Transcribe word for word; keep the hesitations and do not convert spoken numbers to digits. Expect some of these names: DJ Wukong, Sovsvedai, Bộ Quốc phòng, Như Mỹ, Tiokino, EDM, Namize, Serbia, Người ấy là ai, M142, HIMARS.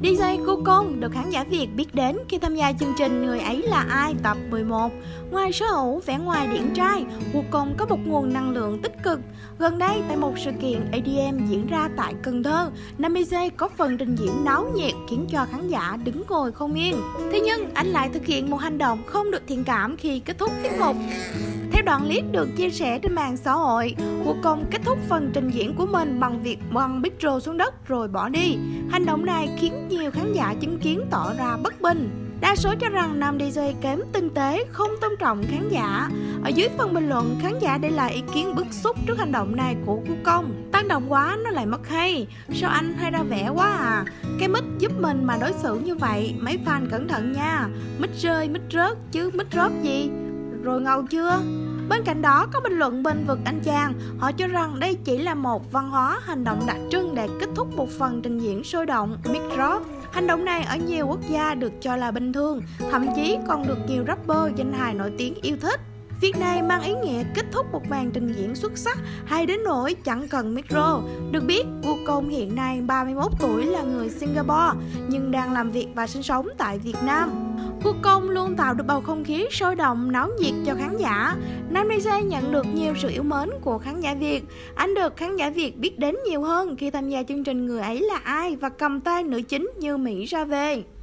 đê gi Wukong được khán giả Việt biết đến khi tham gia chương trình Người ấy là ai tập mười một. Ngoài sở hữu vẻ ngoài điển trai, Wukong có một nguồn năng lượng tích cực. Gần đây, tại một sự kiện e đê em diễn ra tại Cần Thơ, Namize có phần trình diễn náo nhiệt khiến cho khán giả đứng ngồi không yên. Thế nhưng, anh lại thực hiện một hành động không được thiện cảm khi kết thúc tiết mục. Theo đoạn clip được chia sẻ trên mạng xã hội, Wukong kết thúc phần trình diễn của mình bằng việc quăng micro xuống đất rồi bỏ đi. Hành động này khiến nhiều khán giả chứng kiến tỏ ra bất bình. Đa số cho rằng nam đê gi kém tinh tế, không tôn trọng khán giả. Ở dưới phần bình luận, khán giả để lại ý kiến bức xúc trước hành động này của Wukong. Tăng động quá nó lại mất hay, sao anh hay ra vẻ quá à? Cái mic giúp mình mà đối xử như vậy, mấy fan cẩn thận nha. Mic rơi, mic rớt chứ mic rớt gì. Rồi ngầu chưa? Bên cạnh đó, có bình luận bên vực anh chàng. Họ cho rằng đây chỉ là một văn hóa hành động đặc trưng để kết thúc một phần trình diễn sôi động, mic drop. Hành động này ở nhiều quốc gia được cho là bình thường, thậm chí còn được nhiều rapper danh hài nổi tiếng yêu thích. Việc này mang ý nghĩa kết thúc một màn trình diễn xuất sắc hay đến nỗi chẳng cần micro. Được biết, Wukong hiện nay ba mươi mốt tuổi, là người Singapore nhưng đang làm việc và sinh sống tại Việt Nam. Wukong luôn tạo được bầu không khí sôi động, náo nhiệt cho khán giả. Namize nhận được nhiều sự yêu mến của khán giả Việt. Anh được khán giả Việt biết đến nhiều hơn khi tham gia chương trình Người ấy là ai và cầm tay nữ chính Như Mỹ ra về.